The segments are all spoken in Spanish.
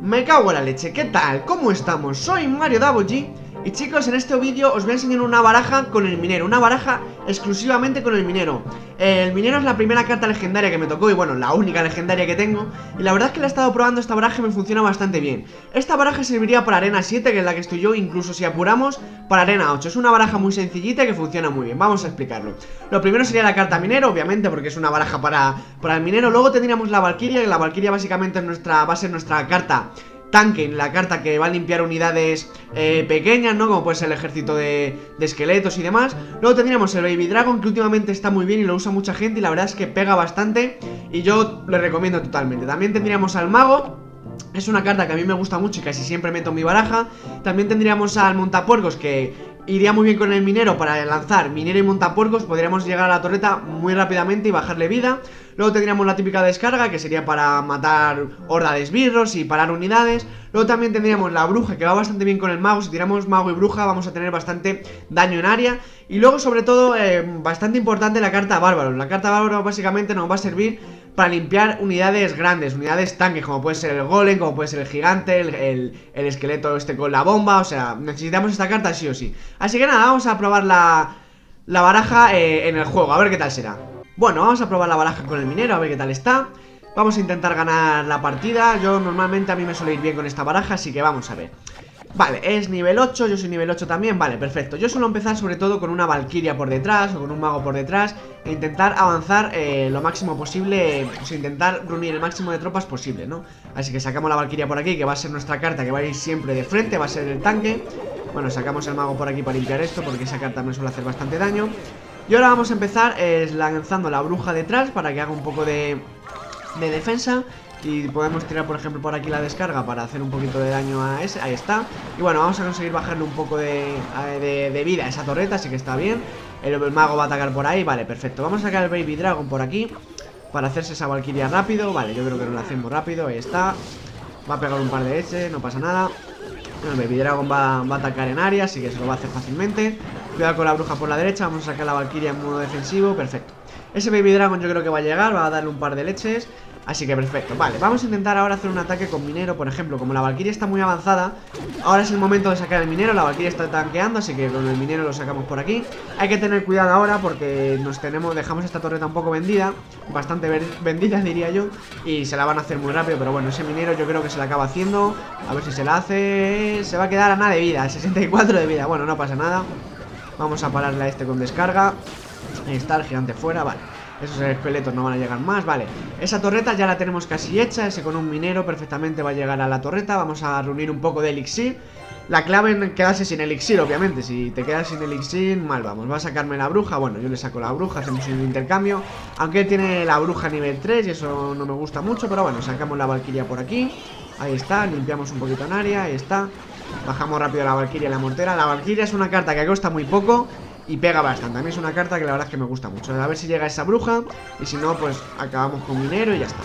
Me cago en la leche, ¿qué tal? ¿Cómo estamos? Soy MarioggG y chicos, en este vídeo os voy a enseñar una baraja con el minero, una baraja exclusivamente con el minero. El minero es la primera carta legendaria que me tocó y bueno, la única legendaria que tengo. Y la verdad es que la he estado probando, esta baraja me funciona bastante bien. Esta baraja serviría para arena 7, que es la que estoy yo, incluso si apuramos, para arena 8. Es una baraja muy sencillita que funciona muy bien, vamos a explicarlo. Lo primero sería la carta minero, obviamente, porque es una baraja para el minero. Luego tendríamos la valquiria, que la valquiria básicamente es va a ser nuestra carta tanque, la carta que va a limpiar unidades pequeñas, ¿no? Como puede ser el ejército de esqueletos y demás. Luego tendríamos el Baby Dragon, que últimamente está muy bien y lo usa mucha gente y la verdad es que pega bastante y yo le recomiendo totalmente. También tendríamos al Mago, es una carta que a mí me gusta mucho y casi siempre meto en mi baraja. También tendríamos al Montapuercos, que iría muy bien con el minero para lanzar minero y montapuercos. Podríamos llegar a la torreta muy rápidamente y bajarle vida. Luego tendríamos la típica descarga, que sería para matar horda de esbirros y parar unidades. Luego también tendríamos la bruja, que va bastante bien con el mago. Si tiramos mago y bruja vamos a tener bastante daño en área. Y luego sobre todo, bastante importante, la carta bárbaro. La carta bárbaro básicamente nos va a servir para limpiar unidades grandes, unidades tanques, como puede ser el golem, como puede ser el gigante, el esqueleto este con la bomba. O sea, necesitamos esta carta sí o sí. Así que nada, vamos a probar la baraja en el juego, a ver qué tal será. Bueno, vamos a probar la baraja con el minero, a ver qué tal está. Vamos a intentar ganar la partida. Yo normalmente, a mí me suele ir bien con esta baraja, así que vamos a ver. Vale, es nivel 8, yo soy nivel 8 también, vale, perfecto. Yo suelo empezar sobre todo con una valquiria por detrás o con un mago por detrás e intentar avanzar lo máximo posible, pues intentar reunir el máximo de tropas posible, ¿no? Así que sacamos la valquiria por aquí, que va a ser nuestra carta, que va a ir siempre de frente, va a ser el tanque. Bueno, sacamos el mago por aquí para limpiar esto, porque esa carta me suele hacer bastante daño. Y ahora vamos a empezar lanzando la bruja detrás para que haga un poco de defensa. Y podemos tirar, por ejemplo, por aquí la descarga para hacer un poquito de daño a ese. Ahí está. Y bueno, vamos a conseguir bajarle un poco de vida a esa torreta, así que está bien. El mago va a atacar por ahí, vale, perfecto. Vamos a sacar el Baby Dragon por aquí para hacerse esa valquiria rápido. Vale, yo creo que no la hacemos rápido, ahí está. Va a pegar un par de eches, no pasa nada. El Baby Dragon va a atacar en área, así que se lo va a hacer fácilmente. Cuidado con la bruja por la derecha, vamos a sacar la valquiria en modo defensivo, perfecto. Ese Baby Dragon yo creo que va a llegar, va a darle un par de leches, así que perfecto. Vale, vamos a intentar ahora hacer un ataque con minero, por ejemplo. Como la valquiria está muy avanzada, ahora es el momento de sacar el minero. La valquiria está tanqueando, así que con el minero lo sacamos por aquí. Hay que tener cuidado ahora porque dejamos esta torreta un poco vendida, bastante vendida diría yo, y se la van a hacer muy rápido. Pero bueno, ese minero yo creo que se la acaba haciendo. A ver si se la hace. Se va a quedar a nada de vida, 64 de vida. Bueno, no pasa nada. Vamos a pararle a este con descarga. Ahí está, el gigante fuera, vale. Esos esqueletos no van a llegar más, vale. Esa torreta ya la tenemos casi hecha. Ese con un minero perfectamente va a llegar a la torreta. Vamos a reunir un poco de elixir. La clave es quedarse sin elixir, obviamente. Si te quedas sin elixir, mal vamos. Va a sacarme la bruja, bueno, yo le saco la bruja. Hacemos un intercambio, aunque él tiene la bruja nivel 3 y eso no me gusta mucho. Pero bueno, sacamos la valquiria por aquí. Ahí está, limpiamos un poquito en área. Ahí está, bajamos rápido la valquiria y la mortera. La valquiria es una carta que cuesta muy poco y pega bastante, a mí es una carta que la verdad es que me gusta mucho. A ver si llega esa bruja, y si no, pues acabamos con minero y ya está.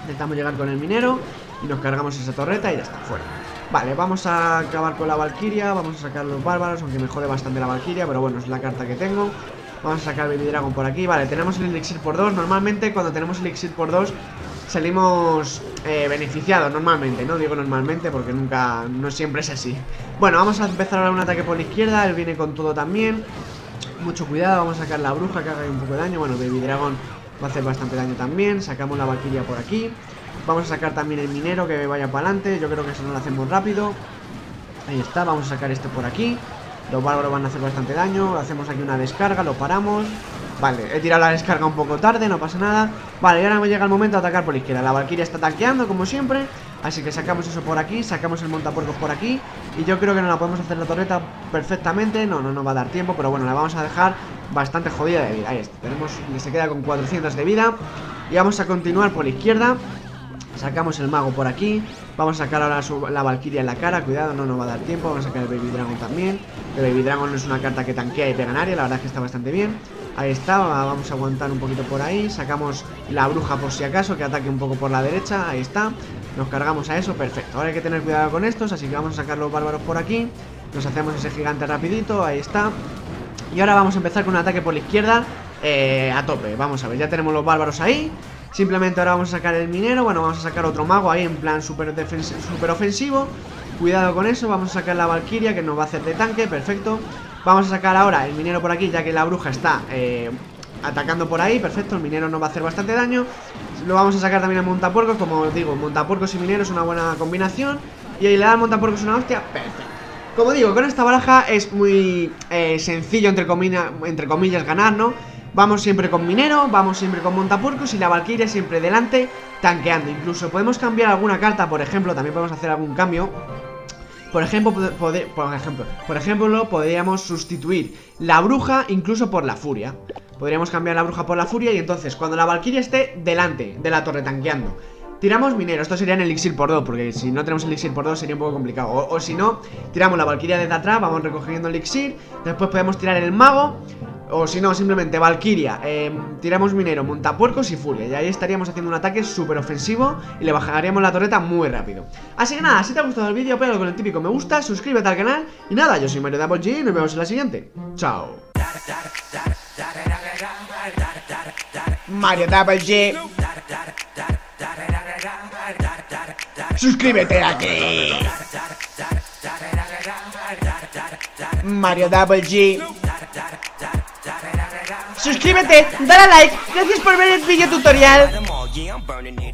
Intentamos llegar con el minero y nos cargamos esa torreta y ya está, fuera. Vale, vamos a acabar con la valquiria. Vamos a sacar los bárbaros, aunque me jode bastante la valquiria, pero bueno, es la carta que tengo. Vamos a sacar el Baby Dragon por aquí. Vale, tenemos el elixir por 2, normalmente cuando tenemos el elixir por 2 salimos beneficiados, normalmente, ¿no? Digo normalmente porque nunca, no siempre es así. Bueno, vamos a empezar ahora un ataque por la izquierda. Él viene con todo también. Mucho cuidado, vamos a sacar la bruja que haga un poco de daño. Bueno, Baby Dragon va a hacer bastante daño también. Sacamos la valquiria por aquí. Vamos a sacar también el minero que vaya para adelante. Yo creo que eso no lo hacemos rápido. Ahí está, vamos a sacar esto por aquí. Los bárbaros van a hacer bastante daño. Hacemos aquí una descarga, lo paramos. Vale, he tirado la descarga un poco tarde, no pasa nada. Vale, y ahora me llega el momento de atacar por la izquierda. La valquiria está tanqueando, como siempre, así que sacamos eso por aquí, sacamos el montapuercos por aquí. Y yo creo que no la podemos hacer la torreta perfectamente, no nos va a dar tiempo. Pero bueno, la vamos a dejar bastante jodida de vida. Ahí está, tenemos, se queda con 400 de vida. Y vamos a continuar por la izquierda. Sacamos el mago por aquí. Vamos a sacar ahora la valquiria en la cara. Cuidado, no nos va a dar tiempo. Vamos a sacar el Baby Dragon también. El Baby Dragon es una carta que tanquea y pega en área. La verdad es que está bastante bien. Ahí está, vamos a aguantar un poquito por ahí. Sacamos la bruja por si acaso, que ataque un poco por la derecha, ahí está. Nos cargamos a eso, perfecto. Ahora hay que tener cuidado con estos, así que vamos a sacar los bárbaros por aquí. Nos hacemos ese gigante rapidito, ahí está. Y ahora vamos a empezar con un ataque por la izquierda a tope, vamos a ver, ya tenemos los bárbaros ahí. Simplemente ahora vamos a sacar el minero. Bueno, vamos a sacar otro mago ahí en plan super ofensivo. Cuidado con eso. Vamos a sacar la valquiria que nos va a hacer de tanque. Perfecto. Vamos a sacar ahora el minero por aquí, ya que la bruja está atacando por ahí. Perfecto, el minero nos va a hacer bastante daño. Lo vamos a sacar también a montapuercos. Como os digo, montapuercos y minero es una buena combinación. Y ahí le da al montapuercos una hostia. Perfecto. Como digo, con esta baraja es muy sencillo, entre comillas, ganar, ¿no? Vamos siempre con minero, vamos siempre con montapuercos y la valquiria siempre delante, tanqueando. Incluso podemos cambiar alguna carta, por ejemplo, también podemos hacer algún cambio. Por ejemplo, podríamos sustituir la bruja incluso por la furia. Podríamos cambiar la bruja por la furia y entonces cuando la valquiria esté delante de la torre tanqueando, tiramos minero. Esto sería en elixir por 2, porque si no tenemos elixir por 2 sería un poco complicado. O si no, tiramos la valquiria desde atrás, vamos recogiendo elixir. Después podemos tirar el mago. O si no, simplemente valquiria, tiramos minero, montapuercos y furia. Y ahí estaríamos haciendo un ataque súper ofensivo y le bajaríamos la torreta muy rápido. Así que nada, si te ha gustado el vídeo, pégalo con el típico me gusta, suscríbete al canal. Y nada, yo soy Mariogg y nos vemos en la siguiente. Chao. Mariogg, suscríbete aquí. Mariogg, suscríbete, dale a like. Gracias por ver el video tutorial.